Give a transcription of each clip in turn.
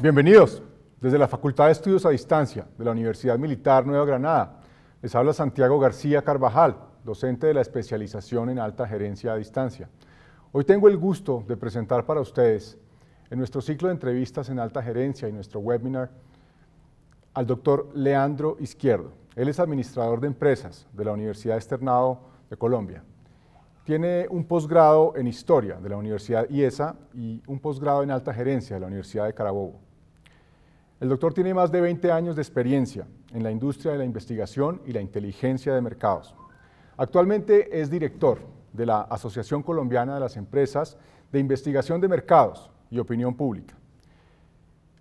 Bienvenidos. Desde la Facultad de Estudios a Distancia de la Universidad Militar Nueva Granada, les habla Santiago García Carvajal, docente de la especialización en Alta Gerencia a Distancia. Hoy tengo el gusto de presentar para ustedes, en nuestro ciclo de entrevistas en Alta Gerencia y nuestro webinar, al doctor Leandro Izquierdo. Él es administrador de empresas de la Universidad Externado de Colombia. Tiene un posgrado en Historia de la Universidad IESA y un posgrado en Alta Gerencia de la Universidad de Carabobo. El doctor tiene más de 20 años de experiencia en la industria de la investigación y la inteligencia de mercados. Actualmente es director de la Asociación Colombiana de las Empresas de Investigación de Mercados y Opinión Pública.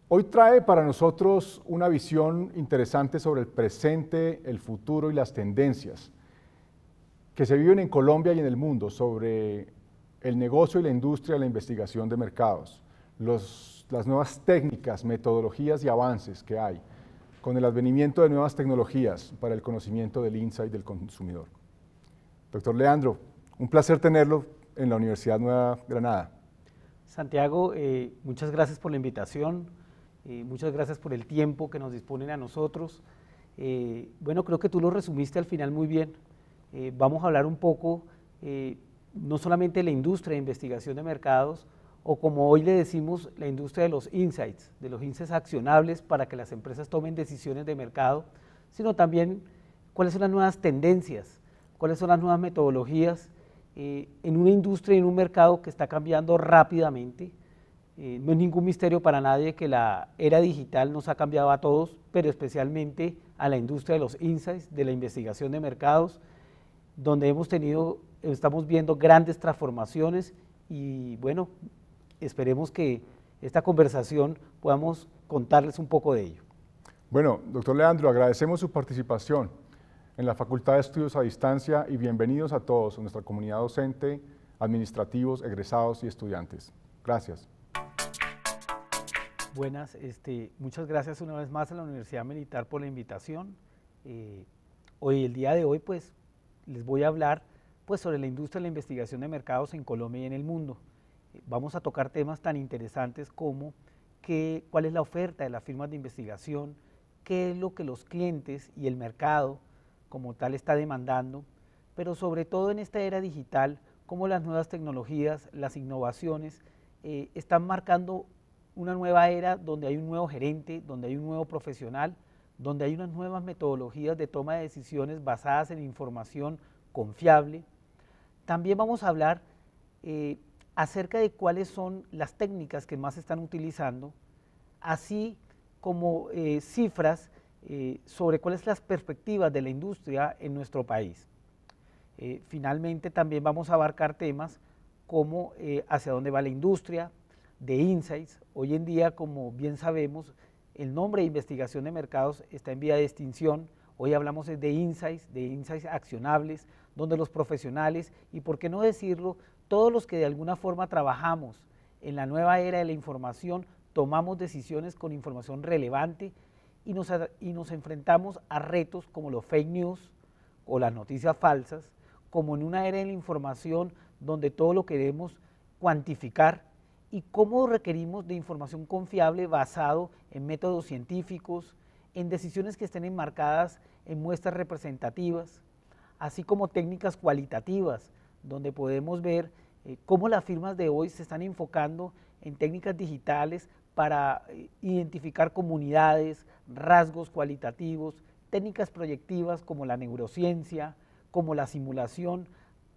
Hoy trae para nosotros una visión interesante sobre el presente, el futuro y las tendencias que se viven en Colombia y en el mundo sobre el negocio y la industria de la investigación de mercados, las nuevas técnicas, metodologías y avances que hay con el advenimiento de nuevas tecnologías para el conocimiento del insight del consumidor. Doctor Leandro, un placer tenerlo en la Universidad Nueva Granada. Santiago, muchas gracias por la invitación, muchas gracias por el tiempo que nos disponen a nosotros. Bueno, creo que tú lo resumiste al final muy bien. Vamos a hablar un poco, no solamente de la industria de investigación de mercados, o como hoy le decimos, la industria de los insights accionables para que las empresas tomen decisiones de mercado, sino también cuáles son las nuevas tendencias, cuáles son las nuevas metodologías en una industria y en un mercado que está cambiando rápidamente. No es ningún misterio para nadie que la era digital nos ha cambiado a todos, pero especialmente a la industria de los insights, de la investigación de mercados, donde estamos viendo grandes transformaciones y bueno, esperemos que esta conversación podamos contarles un poco de ello. Bueno, doctor Leandro, agradecemos su participación en la Facultad de Estudios a Distancia y bienvenidos a todos, a nuestra comunidad docente, administrativos, egresados y estudiantes. Gracias. Buenas, muchas gracias una vez más a la Universidad Militar por la invitación. El día de hoy, pues, les voy a hablar sobre la industria de la investigación de mercados en Colombia y en el mundo. Vamos a tocar temas tan interesantes como cuál es la oferta de las firmas de investigación, qué es lo que los clientes y el mercado como tal está demandando, pero sobre todo en esta era digital, cómo las nuevas tecnologías, las innovaciones están marcando una nueva era donde hay un nuevo gerente, donde hay un nuevo profesional, donde hay unas nuevas metodologías de toma de decisiones basadas en información confiable. También vamos a hablar acerca de cuáles son las técnicas que más se están utilizando, así como cifras sobre cuáles son las perspectivas de la industria en nuestro país. Finalmente también vamos a abarcar temas como hacia dónde va la industria, de insights. Hoy en día, como bien sabemos, el nombre de investigación de mercados está en vía de extinción. Hoy hablamos de insights accionables, donde los profesionales, y por qué no decirlo, todos los que de alguna forma trabajamos en la nueva era de la información, tomamos decisiones con información relevante y nos enfrentamos a retos como los fake news o las noticias falsas, como en una era de la información donde todo lo queremos cuantificar y cómo requerimos de información confiable basado en métodos científicos, en decisiones que estén enmarcadas en muestras representativas, así como técnicas cualitativas, donde podemos ver cómo las firmas de hoy se están enfocando en técnicas digitales para identificar comunidades, rasgos cualitativos, técnicas proyectivas como la neurociencia, como la simulación,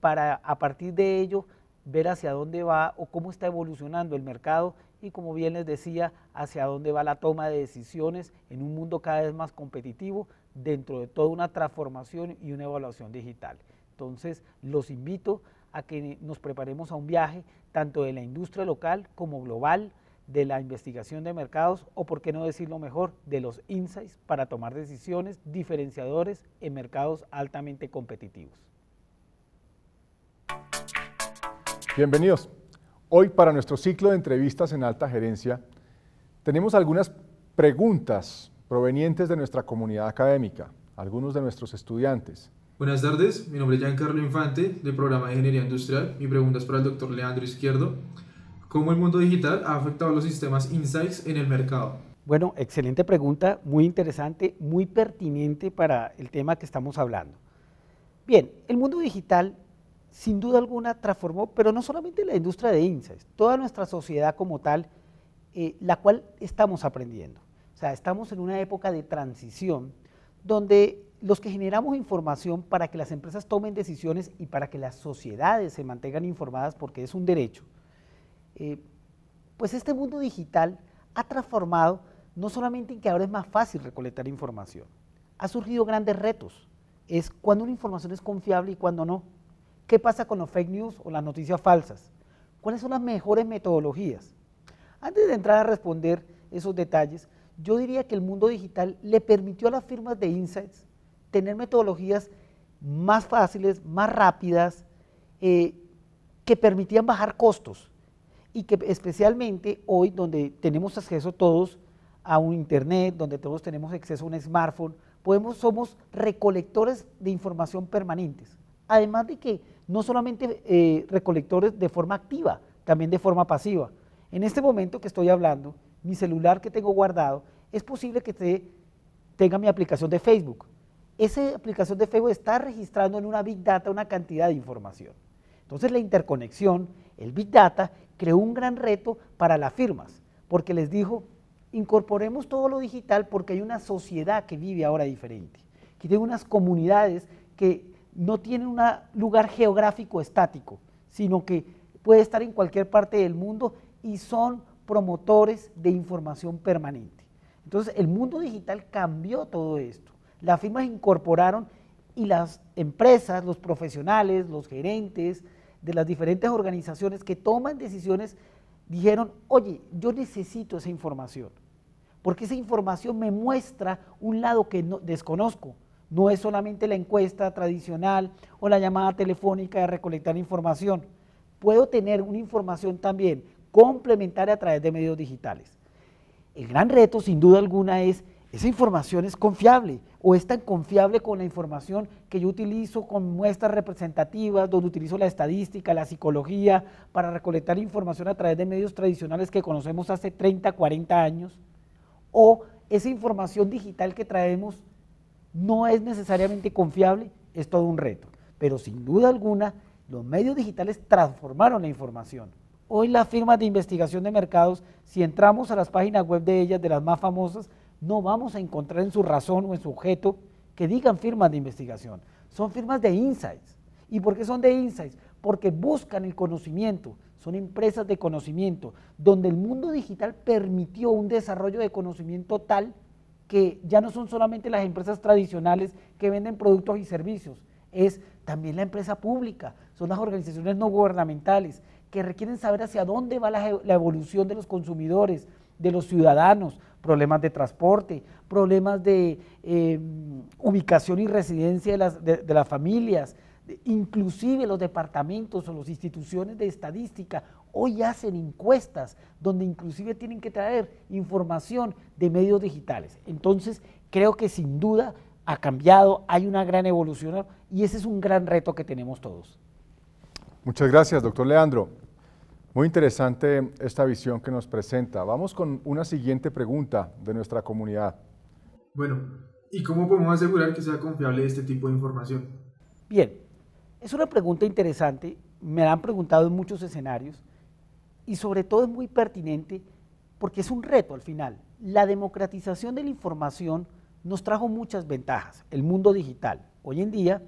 para a partir de ello ver hacia dónde va o cómo está evolucionando el mercado y, como bien les decía, hacia dónde va la toma de decisiones en un mundo cada vez más competitivo dentro de toda una transformación y una evaluación digital. Entonces, los invito a que nos preparemos a un viaje tanto de la industria local como global, de la investigación de mercados o, por qué no decirlo mejor, de los insights para tomar decisiones diferenciadores en mercados altamente competitivos. Bienvenidos. Hoy, para nuestro ciclo de entrevistas en Alta Gerencia, tenemos algunas preguntas provenientes de nuestra comunidad académica, algunos de nuestros estudiantes. Buenas tardes, mi nombre es Giancarlo Infante, del programa de Ingeniería Industrial. Mi pregunta es para el doctor Leandro Izquierdo. ¿Cómo el mundo digital ha afectado los sistemas insights en el mercado? Bueno, excelente pregunta, muy interesante, muy pertinente para el tema que estamos hablando. Bien, el mundo digital sin duda alguna transformó, pero no solamente la industria de insights, toda nuestra sociedad como tal, la cual estamos aprendiendo. O sea, estamos en una época de transición donde los que generamos información para que las empresas tomen decisiones y para que las sociedades se mantengan informadas, porque es un derecho, pues este mundo digital ha transformado no solamente en que ahora es más fácil recolectar información, ha surgido grandes retos, es cuando una información es confiable y cuando no. ¿Qué pasa con los fake news o las noticias falsas? ¿Cuáles son las mejores metodologías? Antes de entrar a responder esos detalles, yo diría que el mundo digital le permitió a las firmas de insights tener metodologías más fáciles, más rápidas, que permitían bajar costos. Y que especialmente hoy, donde tenemos acceso todos a un internet, donde todos tenemos acceso a un smartphone, somos recolectores de información permanentes. Además de que no solamente recolectores de forma activa, también de forma pasiva. En este momento que estoy hablando, mi celular que tengo guardado, es posible que tenga mi aplicación de Facebook. Esa aplicación de Facebook está registrando en una Big Data una cantidad de información. Entonces la interconexión, el Big Data, creó un gran reto para las firmas, porque les dijo, incorporemos todo lo digital porque hay una sociedad que vive ahora diferente, que tiene unas comunidades que no tienen un lugar geográfico estático, sino que puede estar en cualquier parte del mundo y son promotores de información permanente. Entonces el mundo digital cambió todo esto, las firmas incorporaron y las empresas, los profesionales, los gerentes de las diferentes organizaciones que toman decisiones dijeron, oye, yo necesito esa información, porque esa información me muestra un lado que desconozco, no es solamente la encuesta tradicional o la llamada telefónica de recolectar información, puedo tener una información también complementaria a través de medios digitales. El gran reto, sin duda alguna, es esa información es confiable o es tan confiable con la información que yo utilizo con muestras representativas, donde utilizo la estadística, la psicología, para recolectar información a través de medios tradicionales que conocemos hace 30, 40 años, o esa información digital que traemos no es necesariamente confiable, es todo un reto. Pero sin duda alguna, los medios digitales transformaron la información. Hoy las firmas de investigación de mercados, si entramos a las páginas web de ellas, de las más famosas, no vamos a encontrar en su razón o en su objeto que digan firmas de investigación, son firmas de insights. ¿Y por qué son de insights? Porque buscan el conocimiento, son empresas de conocimiento, donde el mundo digital permitió un desarrollo de conocimiento tal que ya no son solamente las empresas tradicionales que venden productos y servicios, es también la empresa pública, son las organizaciones no gubernamentales que requieren saber hacia dónde va la evolución de los consumidores, de los ciudadanos, problemas de transporte, problemas de ubicación y residencia de las familias, inclusive los departamentos o las instituciones de estadística hoy hacen encuestas donde inclusive tienen que traer información de medios digitales. Entonces creo que sin duda ha cambiado, hay una gran evolución y ese es un gran reto que tenemos todos. Muchas gracias, doctor Leandro. Muy interesante esta visión que nos presenta. Vamos con una siguiente pregunta de nuestra comunidad. Bueno, ¿y cómo podemos asegurar que sea confiable este tipo de información? Bien, es una pregunta interesante, me la han preguntado en muchos escenarios y sobre todo es muy pertinente porque es un reto al final. La democratización de la información nos trajo muchas ventajas, el mundo digital. Hoy en día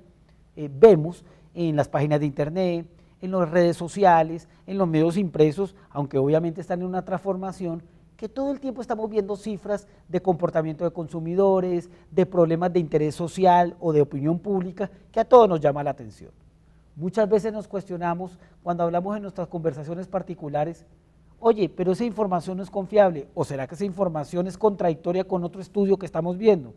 vemos en las páginas de internet, en las redes sociales, en los medios impresos, aunque obviamente están en una transformación, que todo el tiempo estamos viendo cifras de comportamiento de consumidores, de problemas de interés social o de opinión pública, que a todos nos llama la atención. Muchas veces nos cuestionamos cuando hablamos en nuestras conversaciones particulares, oye, pero esa información no es confiable, o será que esa información es contradictoria con otro estudio que estamos viendo.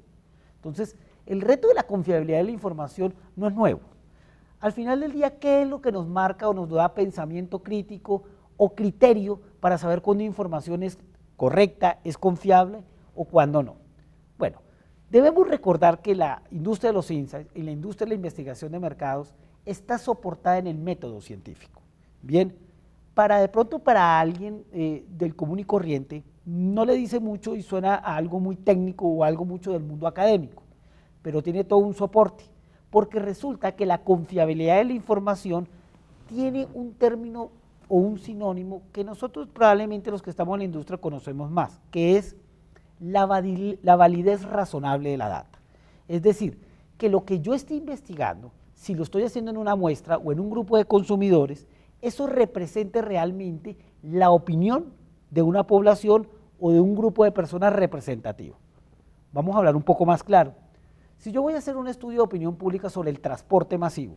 Entonces, el reto de la confiabilidad de la información no es nuevo. Al final del día, ¿qué es lo que nos marca o nos da pensamiento crítico o criterio para saber cuándo información es correcta, es confiable o cuándo no? Bueno, debemos recordar que la industria de los insights y la industria de la investigación de mercados está soportada en el método científico. Bien, para de pronto para alguien del común y corriente no le dice mucho y suena a algo muy técnico o algo mucho del mundo académico, pero tiene todo un soporte, porque resulta que la confiabilidad de la información tiene un término o un sinónimo que nosotros probablemente los que estamos en la industria conocemos más, que es la validez razonable de la data. Es decir, que lo que yo estoy investigando, si lo estoy haciendo en una muestra o en un grupo de consumidores, eso represente realmente la opinión de una población o de un grupo de personas representativo. Vamos a hablar un poco más claro. Si yo voy a hacer un estudio de opinión pública sobre el transporte masivo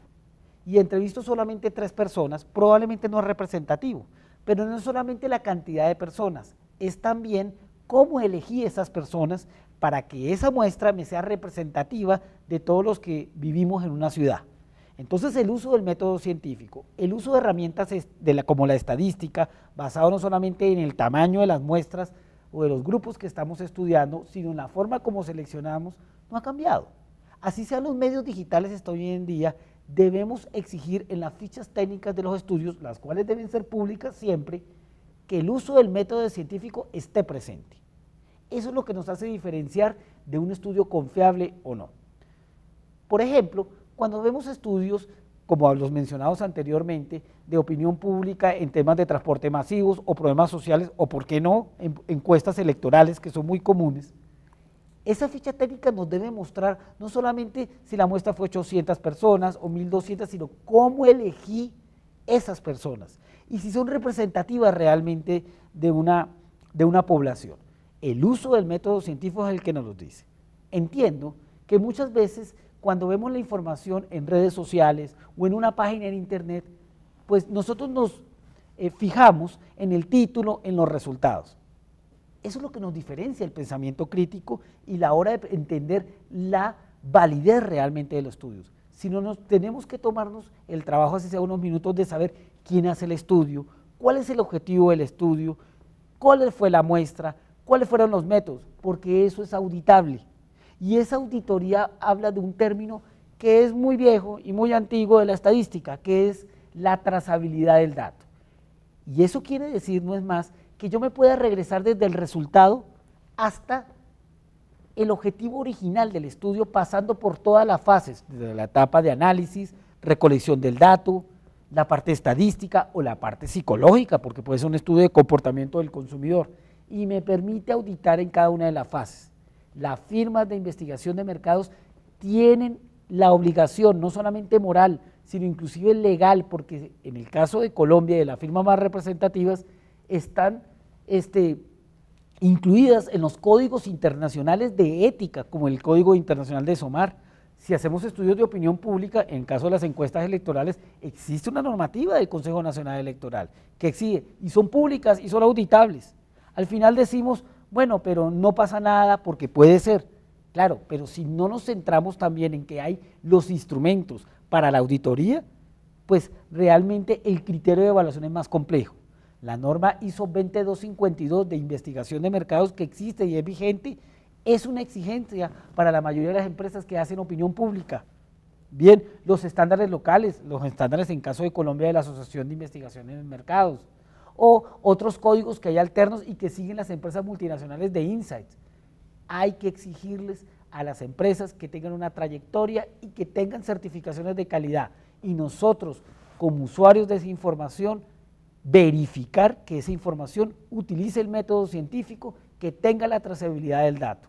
y entrevisto solamente 3 personas, probablemente no es representativo, pero no es solamente la cantidad de personas, es también cómo elegí esas personas para que esa muestra me sea representativa de todos los que vivimos en una ciudad. Entonces el uso del método científico, el uso de herramientas como la estadística, basado no solamente en el tamaño de las muestras o de los grupos que estamos estudiando, sino en la forma como seleccionamos, no ha cambiado. Así sean los medios digitales hasta hoy en día, debemos exigir en las fichas técnicas de los estudios, las cuales deben ser públicas siempre, que el uso del método científico esté presente. Eso es lo que nos hace diferenciar de un estudio confiable o no. Por ejemplo, cuando vemos estudios, como los mencionados anteriormente, de opinión pública en temas de transporte masivos o problemas sociales, o por qué no, encuestas electorales que son muy comunes, esa ficha técnica nos debe mostrar no solamente si la muestra fue 800 personas o 1200, sino cómo elegí esas personas y si son representativas realmente de una población. El uso del método científico es el que nos lo dice. Entiendo que muchas veces cuando vemos la información en redes sociales o en una página en internet, pues nosotros nos fijamos en el título, en los resultados. Eso es lo que nos diferencia el pensamiento crítico y la hora de entender la validez realmente de los estudios. Si no, tenemos que tomarnos el trabajo, así sea unos minutos, de saber quién hace el estudio, cuál es el objetivo del estudio, cuál fue la muestra, ¿cuáles fueron los métodos? Porque eso es auditable. Y esa auditoría habla de un término que es muy viejo y muy antiguo de la estadística, que es la trazabilidad del dato. Y eso quiere decir, no es más, que yo me pueda regresar desde el resultado hasta el objetivo original del estudio, pasando por todas las fases, desde la etapa de análisis, recolección del dato, la parte estadística o la parte psicológica, porque puede ser un estudio de comportamiento del consumidor, y me permite auditar en cada una de las fases. Las firmas de investigación de mercados tienen la obligación, no solamente moral, sino inclusive legal, porque en el caso de Colombia y de las firmas más representativas, están incluidas en los códigos internacionales de ética, como el Código Internacional de SOMAR. Si hacemos estudios de opinión pública, en el caso de las encuestas electorales, existe una normativa del Consejo Nacional Electoral que exige, y son públicas y son auditables. Al final decimos, bueno, pero no pasa nada porque puede ser. Claro, pero si no nos centramos también en que hay los instrumentos para la auditoría, pues realmente el criterio de evaluación es más complejo. La norma ISO 20252 de investigación de mercados que existe y es vigente es una exigencia para la mayoría de las empresas que hacen opinión pública. Bien, los estándares locales, los estándares en caso de Colombia de la Asociación de Investigaciones de Mercados, o otros códigos que hay alternos y que siguen las empresas multinacionales de insights. Hay que exigirles a las empresas que tengan una trayectoria y que tengan certificaciones de calidad. Y nosotros, como usuarios de esa información, verificar que esa información utilice el método científico, que tenga la trazabilidad del dato.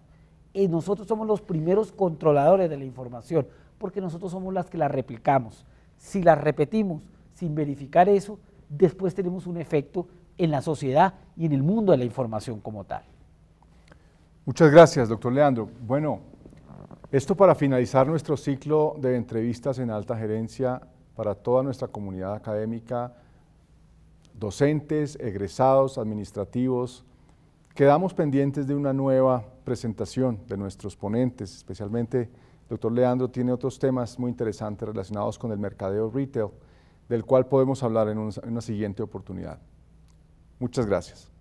Y nosotros somos los primeros controladores de la información, porque nosotros somos las que la replicamos. Si la repetimos sin verificar eso, después tenemos un efecto en la sociedad y en el mundo de la información como tal. Muchas gracias, doctor Leandro. Bueno, esto para finalizar nuestro ciclo de entrevistas en alta gerencia para toda nuestra comunidad académica, docentes, egresados, administrativos. Quedamos pendientes de una nueva presentación de nuestros ponentes, especialmente el doctor Leandro tiene otros temas muy interesantes relacionados con el mercadeo retail, del cual podemos hablar en una siguiente oportunidad. Muchas gracias.